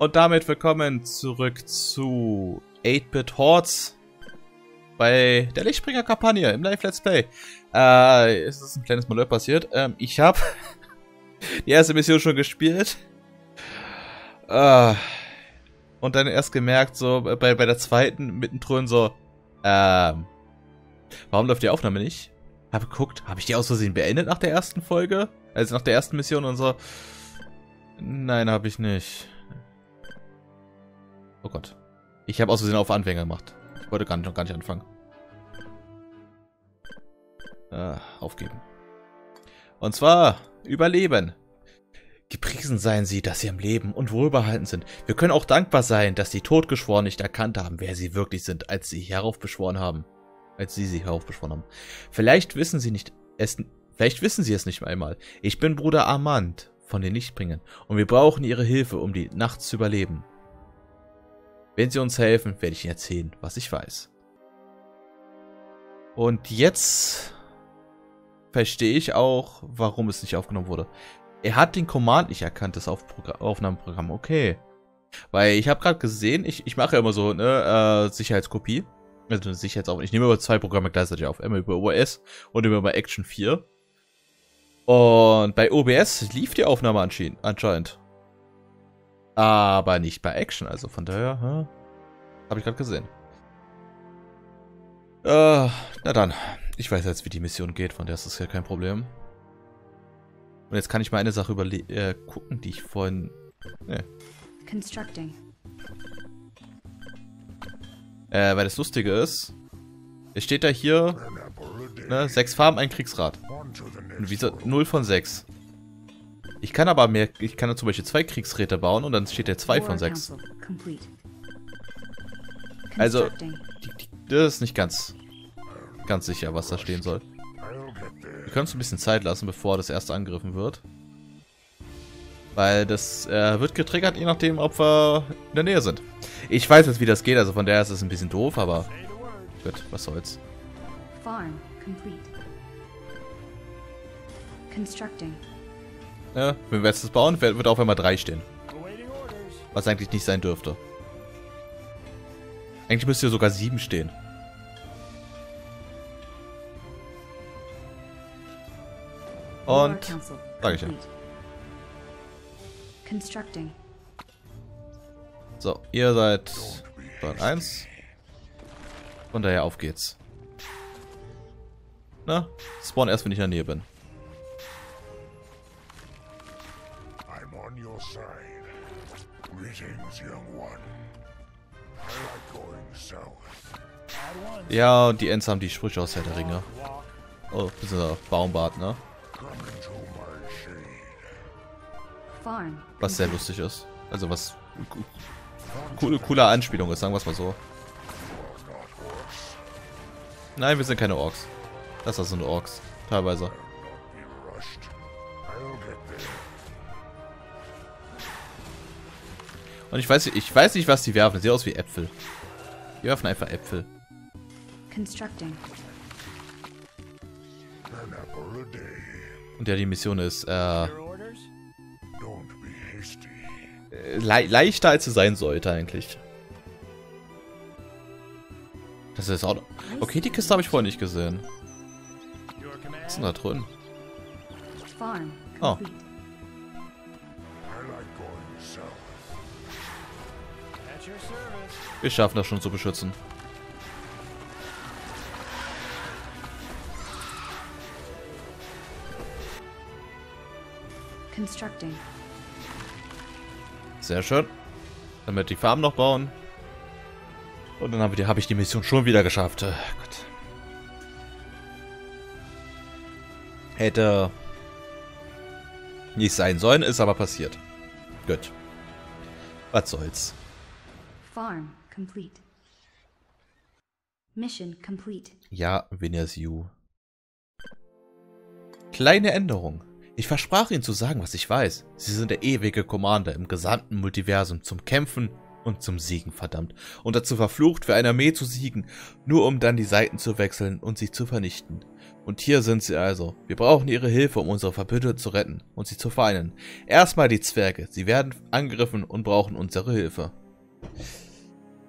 Und damit willkommen zurück zu 8-Bit Hordes bei der Lichtbringer-Kampagne im Live-Let's Play. Es ist ein kleines Malheur passiert. Ich habe die erste Mission schon gespielt. Und dann erst gemerkt, so bei der zweiten mittendrin so, warum läuft die Aufnahme nicht? Habe geguckt, habe ich die aus Versehen beendet nach der ersten Folge? Also nach der ersten Mission und so. Nein, habe ich nicht. Oh Gott. Ich habe aus Versehen auf Anfänger gemacht. Ich wollte gar nicht anfangen. Aufgeben. Und zwar überleben. Gepriesen seien sie, dass sie am Leben und wohlbehalten sind. Wir können auch dankbar sein, dass die Todgeschworenen nicht erkannt haben, wer sie wirklich sind, als sie sich heraufbeschworen haben. Vielleicht wissen sie es nicht einmal. Ich bin Bruder Armand von den Lichtbringern und wir brauchen ihre Hilfe, um die Nacht zu überleben. Wenn sie uns helfen, werde ich ihnen erzählen, was ich weiß. Und jetzt verstehe ich auch, warum es nicht aufgenommen wurde. Er hat den Command nicht erkannt, das Aufnahmeprogramm. Okay. Weil ich habe gerade gesehen, ich mache ja immer so eine Sicherheitskopie. Also eine Sicherheitsaufnahme. Ich nehme über zwei Programme gleichzeitig auf. Einmal über OBS und immer über Action 4. Und bei OBS lief die Aufnahme anscheinend. Aber nicht bei Action. Also von daher, habe ich gerade gesehen. Na dann. Ich weiß jetzt, wie die Mission geht. Von der ist das ja kein Problem. Und jetzt kann ich mal eine Sache gucken, die ich vorhin... Nee. Weil das Lustige ist, es steht da hier, ne, 6 Farben, ein Kriegsrat. Und wie 0 von 6. Ich kann aber mehr, ich kann da zum Beispiel 2 Kriegsräte bauen und dann steht da 2 von 6. Also, das ist nicht ganz sicher, was da stehen soll. Wir können uns ein bisschen Zeit lassen, bevor das erste angegriffen wird. Weil das wird getriggert, je nachdem, ob wir in der Nähe sind. Ich weiß jetzt, wie das geht, also von daher ist es ein bisschen doof, aber gut, was soll's. Ja, wenn wir jetzt das bauen, wird auf einmal 3 stehen. Was eigentlich nicht sein dürfte. Eigentlich müsste hier sogar 7 stehen. Und sage ich ja. So, ihr seid Band 1. Von daher auf geht's. Na, spawn erst, wenn ich in der Nähe bin. Ja, und die Ents haben die Sprüche aus Herr der Ringe. Oh, bisschen Baumbart, ne? Was sehr lustig ist. Also was coole Anspielung ist, sagen wir es mal so. Nein, wir sind keine Orks. Das sind Orks. Teilweise. Und ich weiß nicht, was die werfen. Sieht aus wie Äpfel. Die werfen einfach Äpfel. Und ja, die Mission ist, leichter als sie sein sollte eigentlich. Das ist auch... Okay, die Kiste habe ich vorhin nicht gesehen. Was ist denn da drin? Oh. Wir schaffen das schon zu beschützen. Sehr schön. Damit die Farm noch bauen. Und dann habe ich die Mission schon wieder geschafft. Gott. Hätte nicht sein sollen, ist aber passiert. Gut. Was soll's. Farm complete. Mission complete. Ja, Venus You. Kleine Änderung. Ich versprach ihnen zu sagen, was ich weiß. Sie sind der ewige Commander im gesamten Multiversum zum Kämpfen und zum Siegen verdammt. Und dazu verflucht, für eine Armee zu siegen, nur um dann die Seiten zu wechseln und sie zu vernichten. Und hier sind sie also. Wir brauchen ihre Hilfe, um unsere Verbündeten zu retten und sie zu vereinen. Erstmal die Zwerge. Sie werden angegriffen und brauchen unsere Hilfe.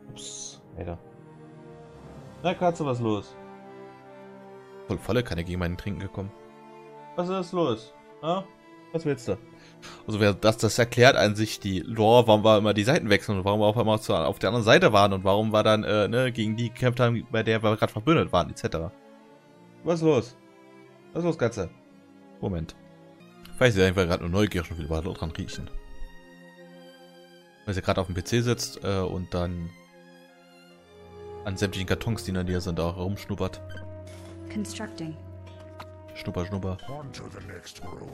Ups, Alter. Na Katze, was ist los? Volle Kanne gegen meinen Trinken gekommen. Was ist los? Na? Was willst du? Also wer das erklärt an sich die Lore, warum wir immer die Seiten wechseln und warum wir auf einmal auf der anderen Seite waren und warum wir dann ne, gegen die gekämpft haben, bei der wir gerade verbündet waren, etc. Was ist los? Was ist los, Katze? Moment. Vielleicht ist einfach gerade nur neugierig und will weiter dran riechen. Weil sie gerade auf dem PC sitzt und dann an sämtlichen Kartons, die in der Nähe sind, auch herumschnuppert. Constructing. Schnupper, schnupper. On to the next grove.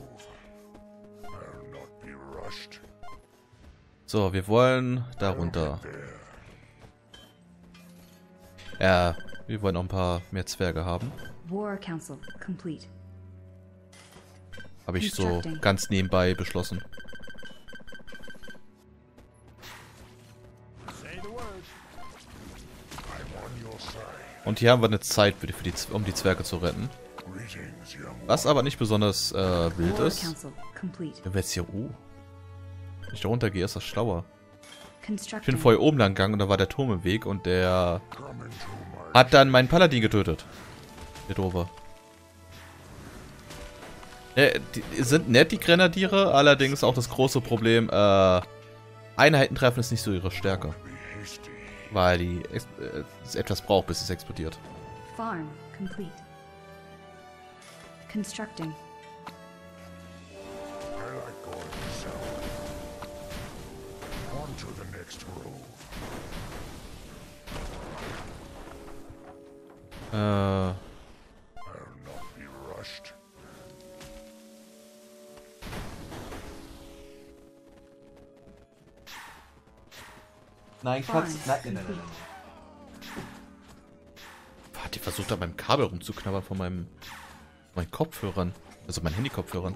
I'll not be rushed. So, wir wollen darunter. Ja, wir wollen noch ein paar mehr Zwerge haben. War Council complete. Habe ich so ganz nebenbei beschlossen. Und hier haben wir eine Zeit, um die Zwerge zu retten. Was aber nicht besonders wild ist. Wenn wir jetzt hier wenn ich da runter gehe, ist das schlauer. Ich bin vorher oben lang gegangen und da war der Turm im Weg und der hat dann meinen Paladin getötet. Der Doofe. Die sind nett, die Grenadiere, allerdings auch das große Problem, Einheiten treffen ist nicht so ihre Stärke. Weil die es etwas braucht, bis es explodiert. Farm complete. Constructing. I like going south. On to the next row. I'll not be rushed. Nein, Katze. Nein. Warte, ich versuche da meinem Kabel rumzuknabbern von meinen Kopfhörern. Also meinen Handy-Kopfhörern.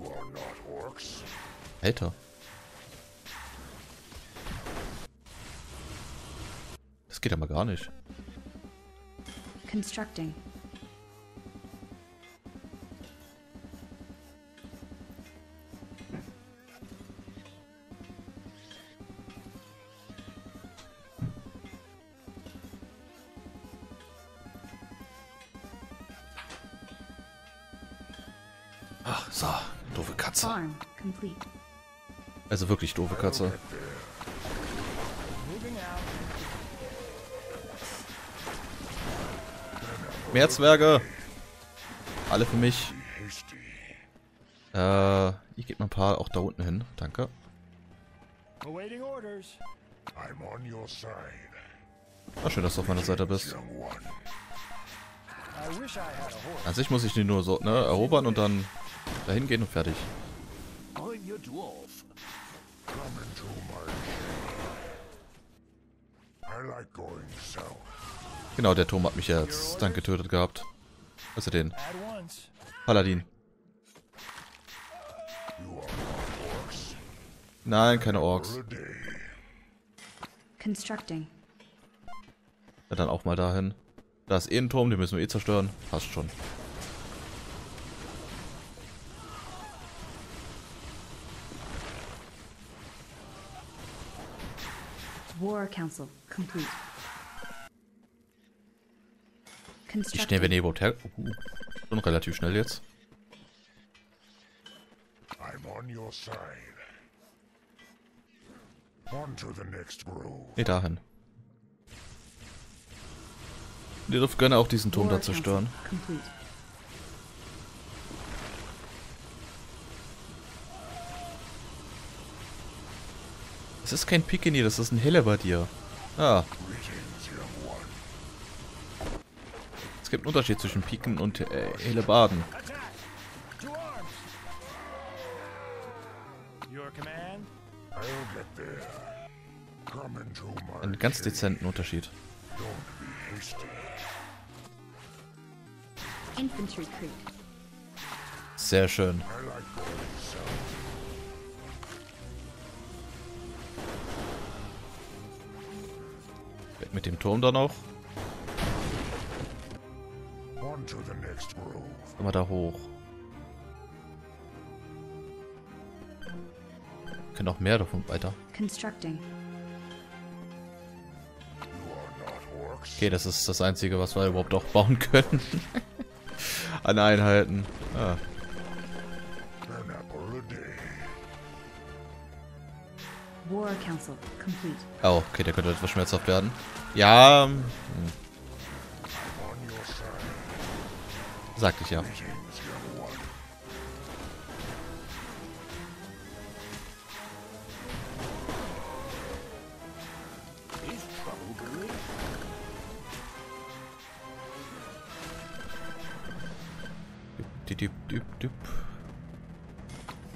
Alter. Das geht aber gar nicht. Constructing. So, doofe Katze. Also wirklich doofe Katze. Mehr Zwerge! Alle für mich. Ich gebe mal ein paar auch da unten hin. Danke. Ach, schön, dass du auf meiner Seite bist. An sich muss ich die nur so, ne, erobern und dann dahin gehen und fertig. Genau, der Turm hat mich ja jetzt dann getötet gehabt. Also den Paladin. Nein, keine Orks. Ja, dann auch mal dahin. Da ist eh ein Turm, den müssen wir eh zerstören. Passt schon. War Council complete. Wie schnell wir Nebo Hotel. Schon relativ schnell jetzt. I'm on your side. On to the next row. Nee, dahin. Ihr dürft gerne auch diesen Turm da zerstören. Das ist kein Pikini, das ist ein Hellebardier. Ah. Es gibt einen Unterschied zwischen Piken und Hellebarden. Einen ganz dezenten Unterschied. Sehr schön. Mit dem Turm dann auch. Gehen wir da hoch. Wir können auch mehr davon weiter. Okay, das ist das Einzige, was wir überhaupt auch bauen können. An Einheiten. Ah. Oh, okay, der könnte etwas schmerzhaft werden. Ja. Sagte ich ja.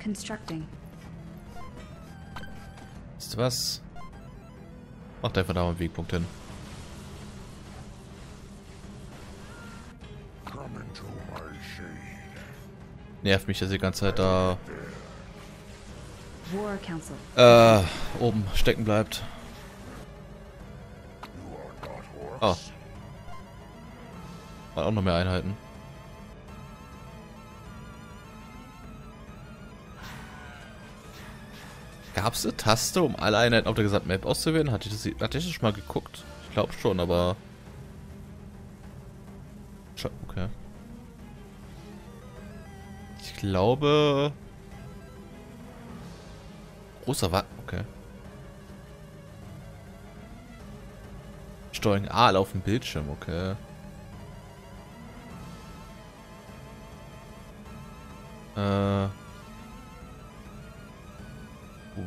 Constructing. Ist was? Macht einfach da einen Wegpunkt hin. Nervt mich das die ganze Zeit da oben stecken bleibt. Ah. Hat auch noch mehr Einheiten. Gab es eine Taste, um alle Einheiten auf der gesamten Map auszuwählen? Hatte ich das schon mal geguckt? Ich glaube schon, aber... Okay. Ich glaube... Großer Wagen, okay. Steuerung A auf dem Bildschirm, okay.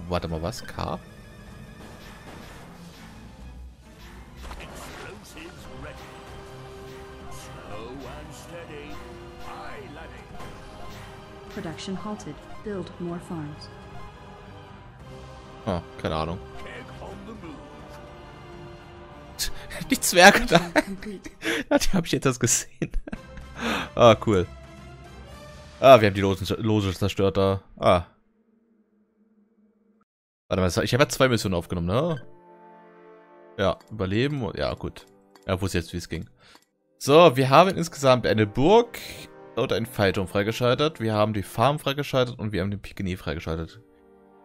Warte mal, was? K? Production halted. Build more farms. Ah, keine Ahnung. Die Zwerge da. Ja, die habe ich jetzt erst gesehen. Ah, cool. Ah, wir haben die Lose zerstört da. Ah. Warte mal, ich habe ja 2 Missionen aufgenommen, ne? Ja, überleben und... Ja, gut. Ja, wusste jetzt, wie es ging. So, wir haben insgesamt eine Burg und einen Pfeilturm freigeschaltet. Wir haben die Farm freigeschaltet und wir haben den Pikenier freigeschaltet.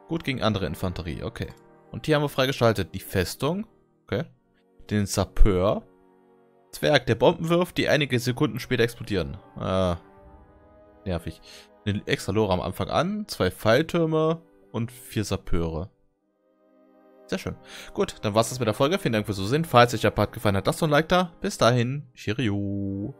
Gut gegen andere Infanterie, okay. Und hier haben wir freigeschaltet die Festung, okay. Den Sapeur. Zwerg, der Bomben wirft, die einige Sekunden später explodieren. Ah, nervig. Den extra Lore am Anfang an, 2 Pfeiltürme... Und 4 Sapeure. Sehr schön. Gut, dann war's das mit der Folge. Vielen Dank fürs Zusehen. Falls euch der Part gefallen hat, lasst doch ein Like da. Bis dahin. Cheerio.